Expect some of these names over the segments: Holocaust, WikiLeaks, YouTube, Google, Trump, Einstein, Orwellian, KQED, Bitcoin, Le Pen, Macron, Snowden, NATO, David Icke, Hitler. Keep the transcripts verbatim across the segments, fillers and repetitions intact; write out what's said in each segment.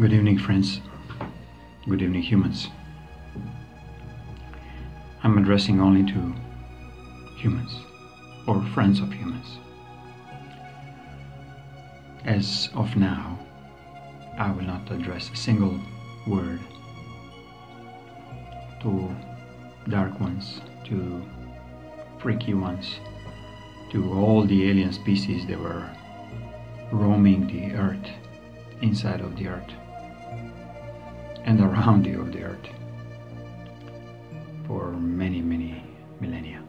Good evening, friends. Good evening, humans. I'm addressing only to humans or friends of humans. As of now, I will not address a single word to dark ones, to freaky ones, to all the alien species that were roaming the earth, inside of the earth, and around you of the earth for many, many millennia.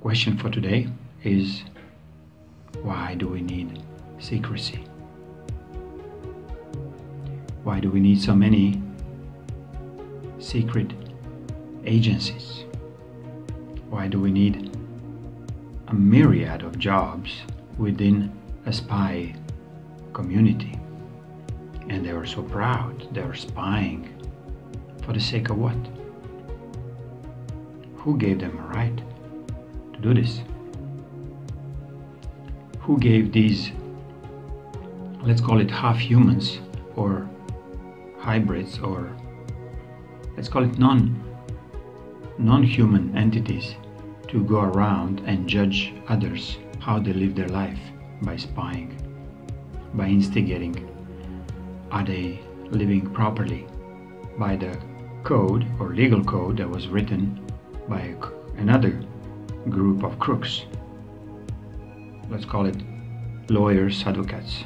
Question for today is, why do we need secrecy? Why do we need so many secret agencies? Why do we need a myriad of jobs within a spy community? And they are so proud, they are spying. For the sake of what? Who gave them a right to do this? Who gave these, let's call it half humans or hybrids, or let's call it non, non-human entities, to go around and judge others how they live their life by spying, by instigating? Are they living properly by the code or legal code that was written by another group of crooks? Let's call it lawyers, advocates,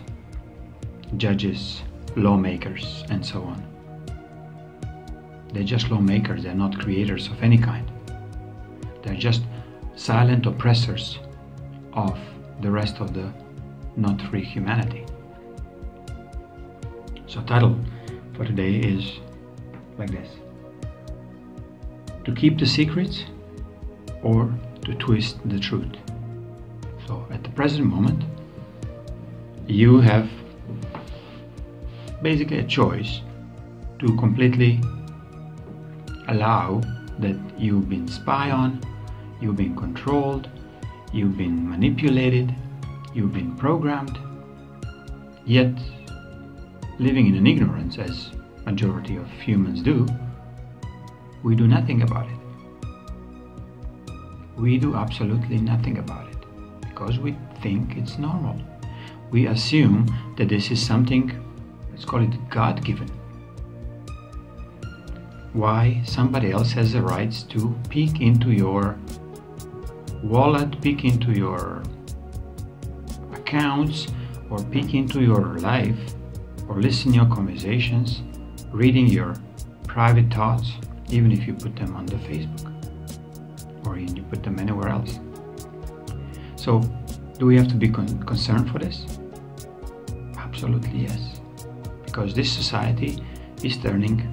judges, lawmakers, and so on. They're just lawmakers, they're not creators of any kind. They're just silent oppressors of the rest of the not free humanity. So title for today is like this: to keep the secrets or to twist the truth. So at the present moment, you have basically a choice to completely allow that you've been spied on, you've been controlled, you've been manipulated, you've been programmed, yet living in an ignorance, as majority of humans do, we do nothing about it. We do absolutely nothing about it because we think it's normal. We assume that this is something, let's call it God-given. Why somebody else has the rights to peek into your wallet, peek into your accounts, or peek into your life, or listen to your conversations, reading your private thoughts, even if you put them on the Facebook or you put them anywhere else. So do we have to be con concerned for this? Absolutely yes, because this society is turning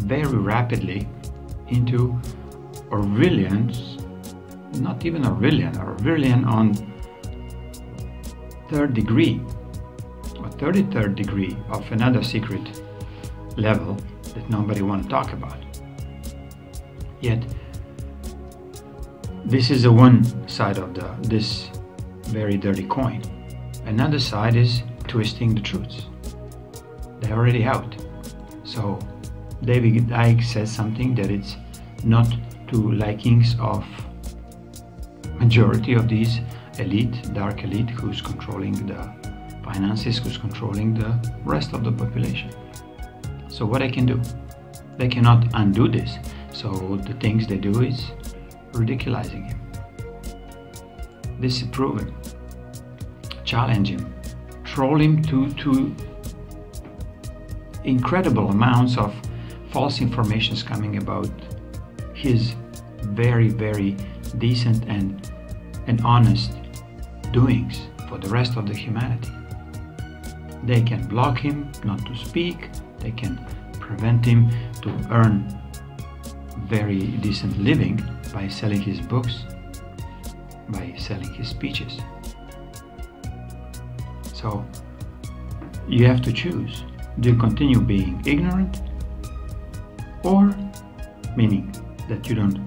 very rapidly into Orwellians, not even Orwellian, Orwellian on third degree or thirty-third degree of another secret level that nobody wants to talk about. Yet this is the one side of the this very dirty coin. Another side is twisting the truths. They're already out. So David Icke says something that it's not to likings of majority of these elite, dark elite, who's controlling the finances, who's controlling the rest of the population. So what they can do? They cannot undo this. So the things they do is ridiculizing him, disapprove him, challenge him, troll him to, to incredible amounts of false informations coming about his very, very decent and, and honest doings for the rest of the humanity. They can block him not to speak, they can prevent him to earn very decent living by selling his books, by selling his speeches. So you have to choose. Do you continue being ignorant, or meaning that you don't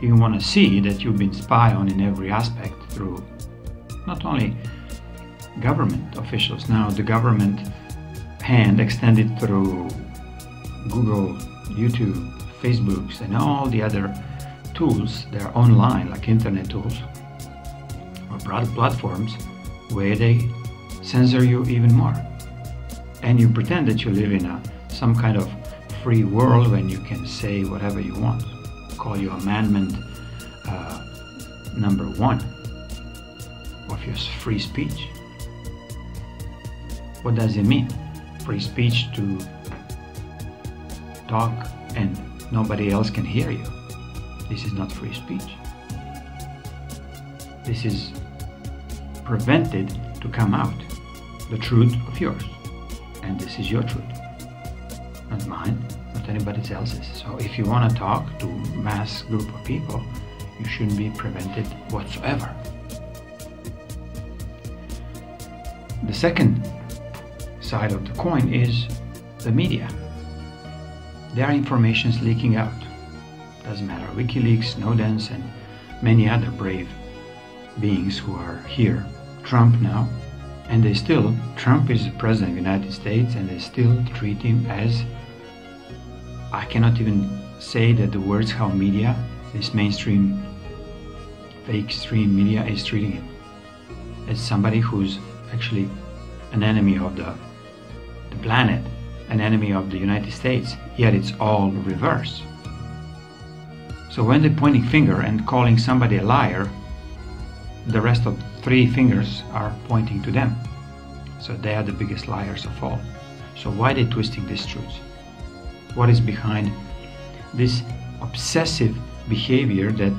even want to see that you've been spied on in every aspect through not only government officials. Now the government hand extended through Google, YouTube, Facebooks, and all the other tools that are online, like internet tools or broad platforms, where they censor you even more. And you pretend that you live in a some kind of free world when you can say whatever you want. Call your amendment uh, number one of your free speech. What does it mean? Free speech to talk and nobody else can hear you. This is not free speech. This is prevented to come out, the truth of yours. And this is your truth, not mine, not anybody else's. So if you want to talk to a mass group of people, you shouldn't be prevented whatsoever. The second side of the coin is the media. Their information is leaking out. Doesn't matter, WikiLeaks, Snowden, and many other brave beings who are here. Trump now, and they still, Trump is the president of the United States, and they still treat him as, I cannot even say that the words how media, this mainstream, fake stream media is treating him, as somebody who's actually an enemy of the, the planet, an enemy of the United States, yet it's all reverse. So when they're pointing finger and calling somebody a liar, the rest of three fingers are pointing to them. So they are the biggest liars of all. So why are they twisting these truths? What is behind this obsessive behavior that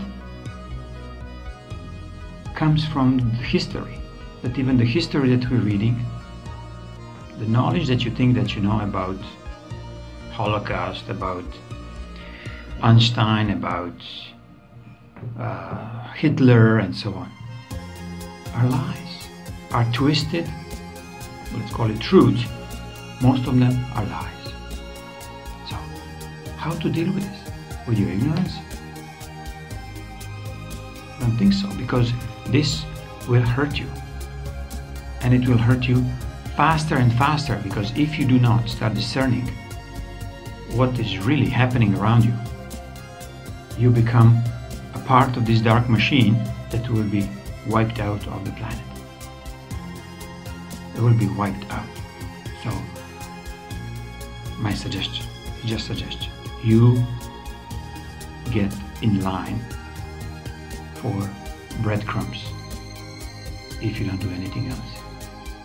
comes from history? That even the history that we're reading, the knowledge that you think that you know about Holocaust, about Einstein, about uh, Hitler, and so on, are lies, are twisted, let's call it truth. Most of them are lies. So, how to deal with this? With your ignorance? I don't think so, because this will hurt you. And it will hurt you faster and faster, because if you do not start discerning what is really happening around you, you become a part of this dark machine that will be wiped out of the planet. It will be wiped out. So, my suggestion, just suggestion, you get in line for breadcrumbs if you don't do anything else,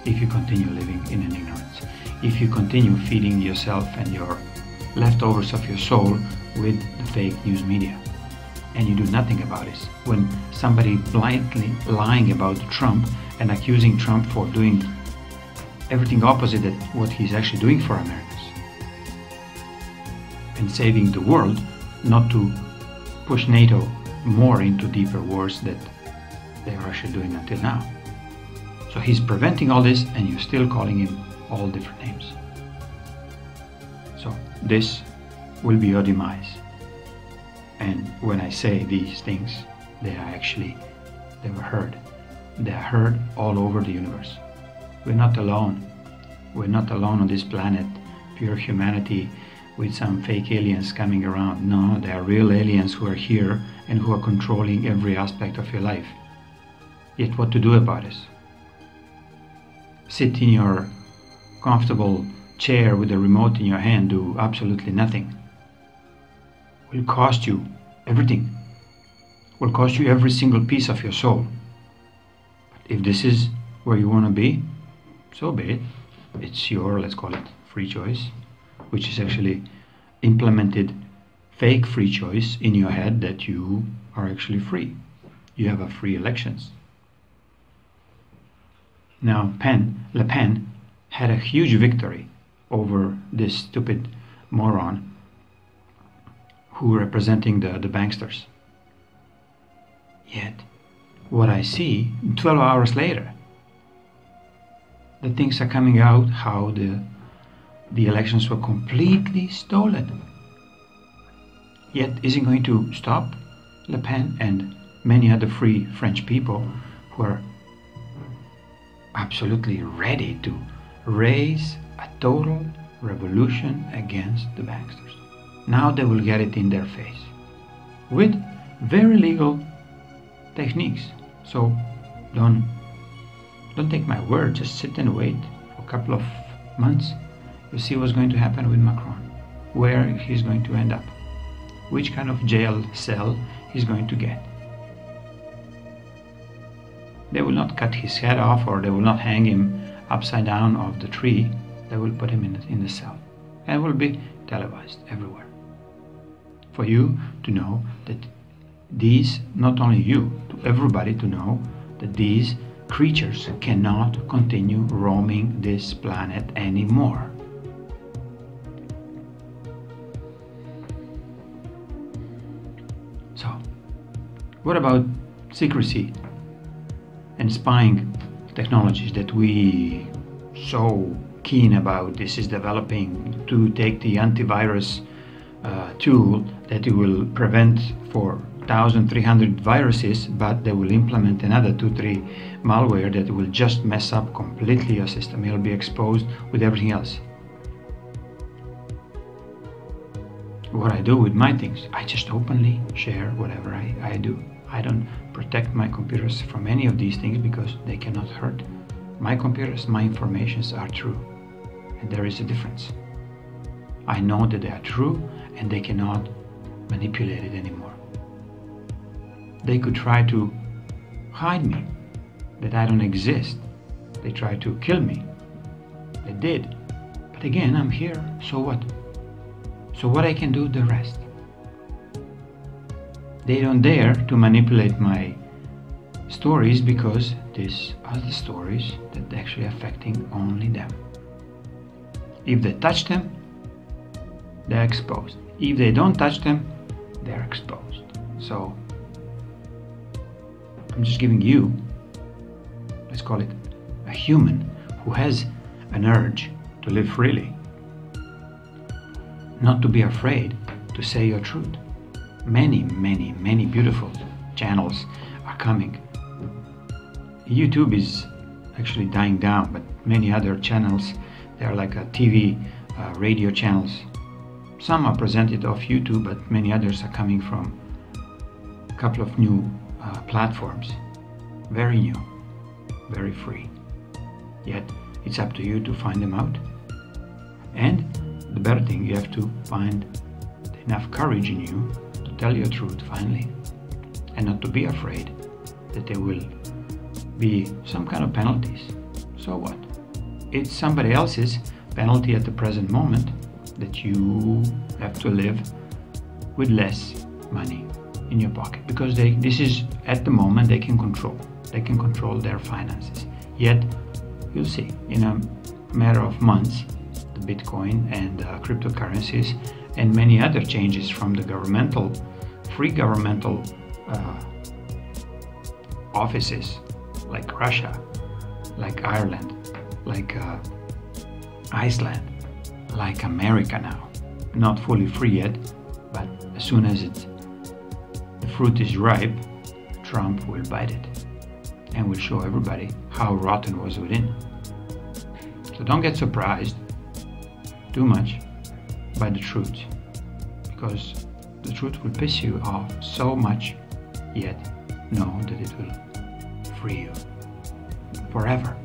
if you continue living in an ignorance, if you continue feeding yourself and your leftovers of your soul with the fake news media, and you do nothing about this. When somebody blindly lying about Trump and accusing Trump for doing everything opposite of what he's actually doing for Americans and saving the world, not to push NATO more into deeper wars that they are actually doing until now. So he's preventing all this, and you're still calling him all different names. So this will be your demise. And when I say these things, they are actually, they were heard. They are heard all over the universe. We're not alone. We're not alone on this planet, pure humanity with some fake aliens coming around. No, they are real aliens who are here and who are controlling every aspect of your life. Yet what to do about this? Sit in your comfortable chair with a remote in your hand, do absolutely nothing. Will cost you everything, will cost you every single piece of your soul. But if this is where you want to be, so be it. It's your, let's call it, free choice, which is actually implemented fake free choice in your head that you are actually free. You have a free elections. Now Pen, Le Pen had a huge victory over this stupid moron who are representing the, the banksters. Yet, what I see twelve hours later, the things are coming out how the, the elections were completely stolen. Yet, isn't going to stop Le Pen and many other free French people who are absolutely ready to raise a total revolution against the banksters. Now they will get it in their face with very legal techniques. So don't don't take my word, just sit and wait for a couple of months. You see what's going to happen with Macron, where he's going to end up, which kind of jail cell he's going to get. They will not cut his head off, or they will not hang him upside down off the tree. They will put him in the, in the cell, and it will be televised everywhere for you to know that these, not only you, to everybody to know that these creatures cannot continue roaming this planet anymore. So, what about secrecy and spying technologies that we so keen about? This is developing to take the antivirus uh, tool that it will prevent for one thousand three hundred viruses, but they will implement another two three malware that will just mess up completely your system. It'll be exposed with everything else. What I do with my things, I just openly share whatever I, I do. I don't protect my computers from any of these things because they cannot hurt my computers. My informations are true, and there is a difference. I know that they are true and they cannot manipulate it anymore. They could try to hide me, that I don't exist. They tried to kill me. They did. But again, I'm here, so what? So what I can do the rest? They don't dare to manipulate my stories because these are the stories that are actually affecting only them. If they touch them, they're exposed. If they don't touch them, they're exposed. So I'm just giving you, let's call it a human who has an urge to live freely, not to be afraid to say your truth. Many, many, many beautiful channels are coming. YouTube is actually dying down, but many other channels, they are like a T V, uh, radio channels. Some are presented off YouTube, but many others are coming from a couple of new Uh, platforms, very new, very free. Yet it's up to you to find them out. And the better thing, you have to find enough courage in you to tell your truth finally, and not to be afraid that there will be some kind of penalties. So what? It's somebody else's penalty at the present moment that you have to live with less money in your pocket, because they, this is at the moment they can control. They can control their finances. Yet, you'll see, in a matter of months, the Bitcoin and uh, cryptocurrencies and many other changes from the governmental, free governmental uh, offices like Russia, like Ireland, like uh, Iceland, like America now. Not fully free yet, but as soon as it's the fruit is ripe, Trump will bite it and will show everybody how rotten was within. So don't get surprised too much by the truth, because the truth will piss you off so much, yet know that it will free you forever.